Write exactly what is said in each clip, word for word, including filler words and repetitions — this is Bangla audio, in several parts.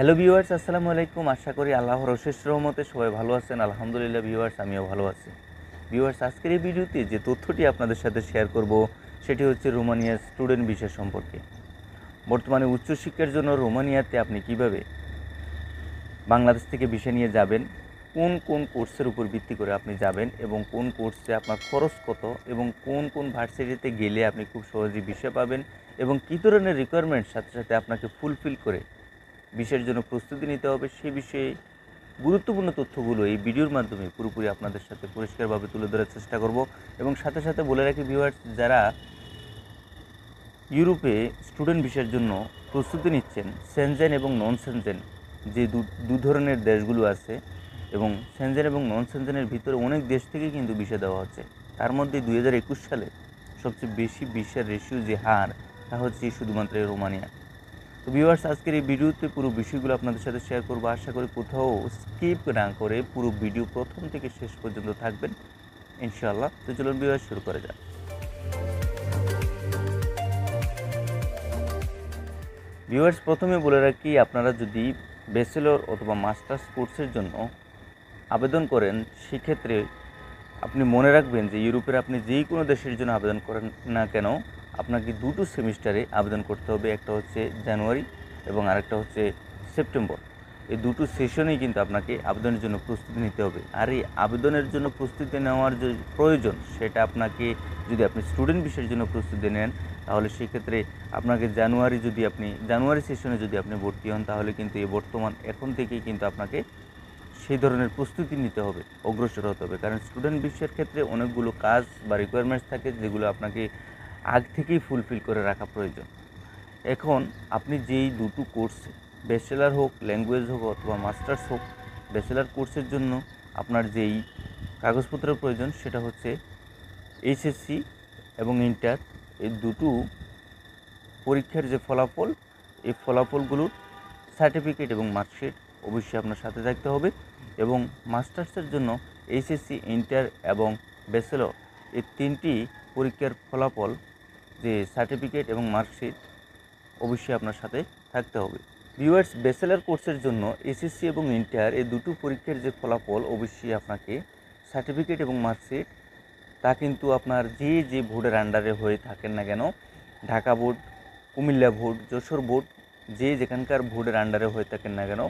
हेलो ভিউয়ার্স আসসালামু আলাইকুম। আশা করি আল্লাহর অশেষ রহমতে সবাই ভালো আছেন। আলহামদুলিল্লাহ ভিউয়ার্স, আমিও ভালো আছি। ভিউয়ার্স, আজকের এই ভিডিওতে যে তথ্যটি আপনাদের সাথে শেয়ার করব সেটি হচ্ছে রোমানিয়ার স্টুডেন্ট ভিসা সম্পর্কে। বর্তমানে উচ্চশিক্ষার জন্য রোমানিয়াতে আপনি কিভাবে বাংলাদেশ থেকে ভিসা নিয়ে যাবেন, কোন কোন কোর্সের উপর ভিত্তি করে আপনি যাবেন এবং কোন কোর্সে আপনার খরচ কত এবং কোন কোন ভার্সিটিতে গেলে আপনি খুব সহজেই ভিসা পাবেন এবং কী ধরনের রিকোয়ারমেন্ট সাথে সাথে আপনাকে ফুলফিল করে বিষয়ের জন্য প্রস্তুতি নিতে হবে, সেই বিষয়ে গুরুত্বপূর্ণ তথ্যগুলো এই ভিডিওর মাধ্যমে পুরোপুরি আপনাদের সাথে পরিষ্কারভাবে তুলে ধরার চেষ্টা করব। এবং সাথে সাথে বলে রাখি ভিউয়ার্স, যারা ইউরোপে স্টুডেন্ট ভিসার জন্য প্রস্তুতি নিচ্ছেন, সেনজেন এবং নন সেনজেন যে দু ধরনের দেশগুলো আছে এবং সেনজেন এবং নন সেনজেনের ভিতরে অনেক দেশ থেকে কিন্তু ভিসা দেওয়া হচ্ছে, তার মধ্যে দুই হাজার একুশ সালে সবচেয়ে বেশি ভিসার রেশিও যে হার তা হচ্ছে শুধুমাত্র রোমানিয়া। তো ভিউয়ার্স, আজকের এই ভিডিওতে পুরো বিষয়গুলো আপনাদের সাথে শেয়ার করব। আশা করি কোথাও স্কিপ না করে পুরো ভিডিও প্রথম থেকে শেষ পর্যন্ত থাকবেন ইনশাআল্লাহ। তো চলুন ভিউয়ার্স, শুরু করা যাক। ভিউয়ার্স, প্রথমে বলে রাখি, আপনারা যদি ব্যাচেলর অথবা মাস্টার্স কোর্সের জন্য আবেদন করেন সেক্ষেত্রে আপনি মনে রাখবেন যে ইউরোপের আপনি যেই কোনো দেশের জন্য আবেদন করেন না কেন আপনাকে দুটো সেমিস্টারে আবেদন করতে হবে। একটা হচ্ছে জানুয়ারি এবং আরেকটা হচ্ছে সেপ্টেম্বর। এই দুটো সেশনেই কিন্তু আপনাকে আবেদনের জন্য প্রস্তুতি নিতে হবে। আর এই আবেদনের জন্য প্রস্তুতি নেওয়ার যে প্রয়োজন সেটা আপনাকে, যদি আপনি স্টুডেন্ট বিষয়ের জন্য প্রস্তুতি নেন তাহলে সেক্ষেত্রে আপনাকে জানুয়ারি যদি আপনি জানুয়ারি সেশনে যদি আপনি ভর্তি হন তাহলে কিন্তু এই বর্তমান এখন থেকেই কিন্তু আপনাকে সেই ধরনের প্রস্তুতি নিতে হবে, অগ্রসর হতে হবে। কারণ স্টুডেন্ট বিষয়ের ক্ষেত্রে অনেকগুলো কাজ বা রিকোয়ারমেন্টস থাকে যেগুলো আপনাকে আগ থেকেই ফুলফিল করে রাখা প্রয়োজন। এখন আপনি যেই দুটো কোর্স, ব্যাচেলার হোক, ল্যাঙ্গুয়েজ হোক অথবা মাস্টার্স হোক, ব্যাচেলার কোর্সের জন্য আপনার যেই কাগজপত্রের প্রয়োজন সেটা হচ্ছে এইচএসসি এবং ইন্টার, এই দুটো পরীক্ষার যে ফলাফল, এই ফলাফলগুলোর সার্টিফিকেট এবং মার্কশিট অবশ্যই আপনার সাথে থাকতে হবে। এবং মাস্টার্সের জন্য এইচএসসি, ইন্টার এবং ব্যাচেলর এই তিনটি পরীক্ষার ফলাফল, যে সার্টিফিকেট এবং মার্কশিট অবশ্যই আপনার সাথে থাকতে হবে। ভিউয়ার্স, ব্যাচেলার কোর্সের জন্য এসএসসি এবং ইন্টার এই দুটো পরীক্ষার যে ফলাফল অবশ্যই আপনাকে সার্টিফিকেট এবং মার্কশিট তা কিন্তু আপনার যে যে বোর্ডের আন্ডারে হয়ে থাকেন না কেন, Dhaka board, Comilla board, Jessore board, যে যেখানকার বোর্ডের আন্ডারে হয়ে থাকেন না কেন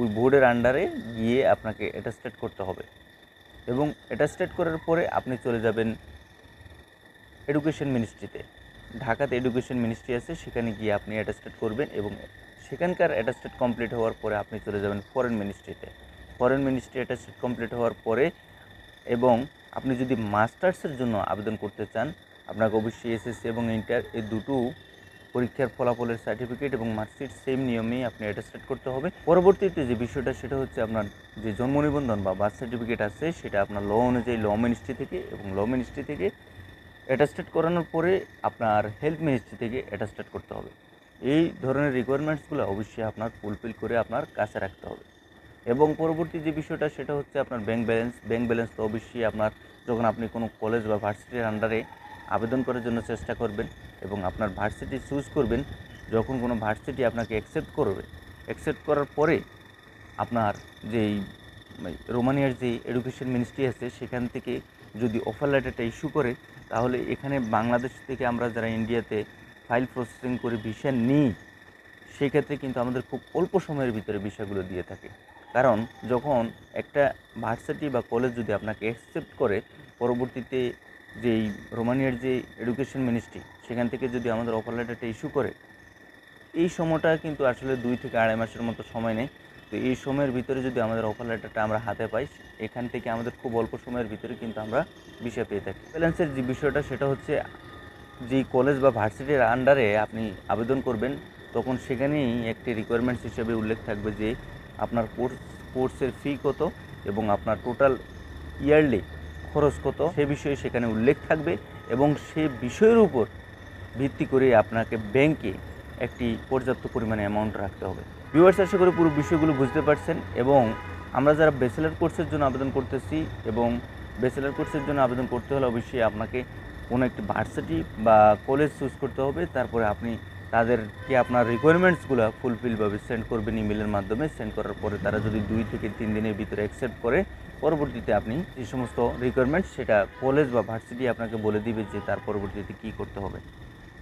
ওই বোর্ডের আন্ডারে গিয়ে আপনাকে অ্যাটাস্টেড করতে হবে। এবং অ্যাটাস্টেড করার পরে আপনি চলে যাবেন এডুকেশন মিনিস্ট্রিতে। ঢাকাতে এডুকেশন মিনিস্ট্রি আছে, সেখানে গিয়ে আপনি অ্যাটাস্টেড করবেন এবং সেখানকার অ্যাটাস্টেড কমপ্লিট হওয়ার পরে আপনি চলে যাবেন ফরেন মিনিস্ট্রিতে। ফরেন মিনিস্ট্রি অ্যাটাস্টেড কমপ্লিট হওয়ার পরে, এবং আপনি যদি মাস্টার্সের জন্য আবেদন করতে চান আপনাকে অবশ্যই এসএসসি এবং ইন্টার এই দুটো পরীক্ষার ফলাফলের সার্টিফিকেট এবং মার্কশিট সেম নিয়মেই আপনি অ্যাটাস্টেড করতে হবে। পরবর্তীতে যে বিষয়টা সেটা হচ্ছে আপনার যে জন্ম নিবন্ধন বা বার্থ সার্টিফিকেট আছে সেটা আপনার ল অনুযায়ী ল মিনিস্ট্রি থেকে এবং ল মিনিস্ট্রি থেকে অ্যাটাস্টেড করানোর পরে আপনার হেলথ মিনিস্ট্রি থেকে অ্যাটাস্টেড করতে হবে। এই ধরনের রিকোয়ারমেন্টসগুলো অবশ্যই আপনার ফুলফিল করে আপনার কাছে রাখতে হবে। এবং পরবর্তী যে বিষয়টা সেটা হচ্ছে আপনার ব্যাংক ব্যালেন্স। ব্যাংক ব্যালেন্স তো অবশ্যই আপনার, যখন আপনি কোনো কলেজ বা ভার্সিটির আন্ডারে আবেদন করার জন্য চেষ্টা করবেন এবং আপনার ভার্সিটি চুজ করবেন, যখন কোনো ভার্সিটি আপনাকে অ্যাকসেপ্ট করবে, অ্যাকসেপ্ট করার পরে আপনার যেই রোমানিয়ার যে এডুকেশন মিনিস্ট্রি আছে সেখান থেকে যদি অফার লেটারটা ইস্যু করে তাহলে এখানে বাংলাদেশ থেকে আমরা যারা ইন্ডিয়াতে ফাইল প্রসেসিং করে ভিসা নিই সেক্ষেত্রে কিন্তু আমাদের খুব অল্প সময়ের ভিতরে ভিসাগুলো দিয়ে থাকে। কারণ যখন একটা ভার্সিটি বা কলেজ যদি আপনাকে অ্যাকসেপ্ট করে পরবর্তীতে যেই রোমানিয়ার যে এডুকেশন মিনিস্ট্রি সেখান থেকে যদি আমাদের অফার লেটারটা ইস্যু করে, এই সময়টা কিন্তু আসলে দুই থেকে আড়াই মাসের মতো সময় নেয়। তো এই সময়ের ভিতরে যদি আমাদের অফার লেটারটা আমরা হাতে পাই এখান থেকে আমাদের খুব অল্প সময়ের ভিতরে কিন্তু আমরা ভিসা পেয়ে থাকি। ব্যালেন্সের যে বিষয়টা সেটা হচ্ছে যেই কলেজ বা ভার্সিটির আন্ডারে আপনি আবেদন করবেন তখন সেখানেই একটি রিকোয়ারমেন্টস হিসেবে উল্লেখ থাকবে যে আপনার কোর্স কোর্সের ফি কত এবং আপনার টোটাল ইয়ারলি খরচ কত, সে বিষয়ে সেখানে উল্লেখ থাকবে। এবং সে বিষয়ের উপর ভিত্তি করে আপনাকে ব্যাংকে একটি পর্যাপ্ত পরিমাণে অ্যামাউন্ট রাখতে হবে। ভিউয়ার্স, আশা করি পুরো বিষয়গুলো বুঝতে পারছেন। এবং আমরা যারা ব্যাচেলার কোর্সের জন্য আবেদন করতেছি, এবং ব্যাচেলার কোর্সের জন্য আবেদন করতে হলে অবশ্যই আপনাকে কোনো একটি ভার্সিটি বা কলেজ চুজ করতে হবে, তারপরে আপনি তাদেরকে আপনার রিকোয়ারমেন্টসগুলো ফুলফিলভাবে সেন্ড করবেন ইমেলের মাধ্যমে। সেন্ড করার পরে তারা যদি দুই থেকে তিন দিনের ভিতরে অ্যাকসেপ্ট করে পরবর্তীতে আপনি যে সমস্ত রিকোয়ারমেন্টস সেটা কলেজ বা ভার্সিটি আপনাকে বলে দিবে যে তার পরবর্তীতে কী করতে হবে।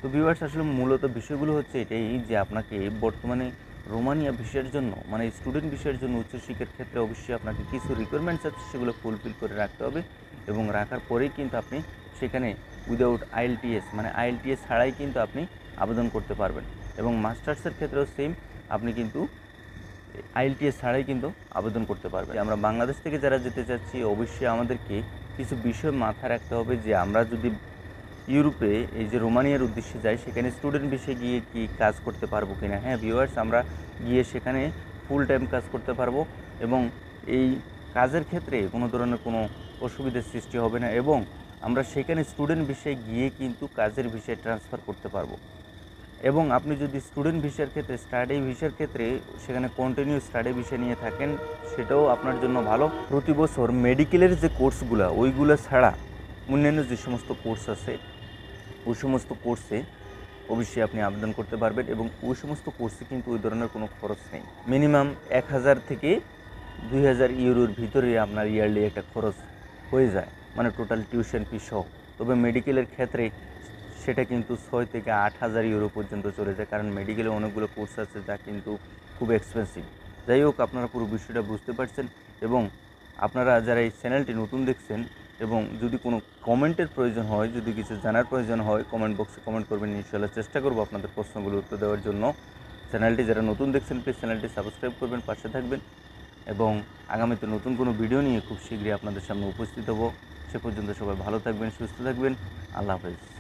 তো ভিউয়ার্স আসলে মূলত বিষয়গুলো হচ্ছে এটাই যে আপনাকে বর্তমানে রোমানিয়া বিষয়ের জন্য মানে স্টুডেন্ট বিষয়ের জন্য উচ্চশিক্ষার ক্ষেত্রে অবশ্যই আপনাকে কিছু রিকোয়ারমেন্টস আছে সেগুলো ফুলফিল করে রাখতে হবে এবং রাখার পরেই কিন্তু আপনি সেখানে উইদাউট আইএলটিএস মানে আইএলটিএস ছাড়াই কিন্তু আপনি আবেদন করতে পারবেন। এবং মাস্টার্সের ক্ষেত্রেও সেম, আপনি কিন্তু আইএলটিএস ছাড়াই কিন্তু আবেদন করতে পারবেন। আমরা বাংলাদেশ থেকে যারা যেতে চাচ্ছি অবশ্যই আমাদেরকে কিছু বিষয় মাথায় রাখতে হবে যে আমরা যদি ইউরোপে এই যে রোমানিয়ার উদ্দেশ্যে যাই সেখানে স্টুডেন্ট বিষয়ে গিয়ে কি কাজ করতে পারবো কিনা। হ্যাঁ ভিউয়ার্স, আমরা গিয়ে সেখানে ফুল টাইম কাজ করতে পারবো এবং এই কাজের ক্ষেত্রে কোনো ধরনের কোনো অসুবিধার সৃষ্টি হবে না এবং আমরা সেখানে স্টুডেন্ট বিষয়ে গিয়ে কিন্তু কাজের বিষয়ে ট্রান্সফার করতে পারবো। এবং আপনি যদি স্টুডেন্ট ভিসার ক্ষেত্রে স্টাডি ভিসার ক্ষেত্রে সেখানে কন্টিনিউ স্টাডি ভিসা নিয়ে থাকেন সেটাও আপনার জন্য ভালো। প্রতি বছর মেডিকেলের যে কোর্সগুলো ওইগুলো ছাড়া অন্যান্য যে সমস্ত কোর্স আছে ওই সমস্ত কোর্সে অবশ্যই আপনি আবেদন করতে পারবেন এবং ওই সমস্ত কোর্সে কিন্তু ওই ধরনের কোনো খরচ নেই। মিনিমাম এক হাজার থেকে দুই হাজার ইউরোর ভিতরে আপনার ইয়ারলি একটা খরচ হয়ে যায় মানে টোটাল টিউশন ফি সহ। তবে মেডিকেলের ক্ষেত্রে সেটা কিন্তু ছয় থেকে আট হাজার ইউরো পর্যন্ত চলে যায়, কারণ মেডিকেলে অনেকগুলো কোর্স আছে যা কিন্তু খুব এক্সপেন্সিভ। যাই হোক, আপনারা পুরো বিষয়টা বুঝতে পারছেন এবং আপনারা যারা এই চ্যানেলটি নতুন দেখছেন এবং যদি কোনো কমেন্টের প্রয়োজন হয়, যদি কিছু জানার প্রয়োজন হয় কমেন্ট বক্সে কমেন্ট করবেন, ইনশাআল্লাহ চেষ্টা করব আপনাদের প্রশ্নগুলোর উত্তর দেওয়ার জন্য। চ্যানেলটি যারা নতুন দেখছেন প্লিজ চ্যানেলটি সাবস্ক্রাইব করবেন, পাশে থাকবেন এবং আগামীতে নতুন কোনো ভিডিও নিয়ে খুব শীঘ্রই আপনাদের সামনে উপস্থিত হব। সে পর্যন্ত সবাই ভালো থাকবেন, সুস্থ থাকবেন। আল্লাহ হাফেজ।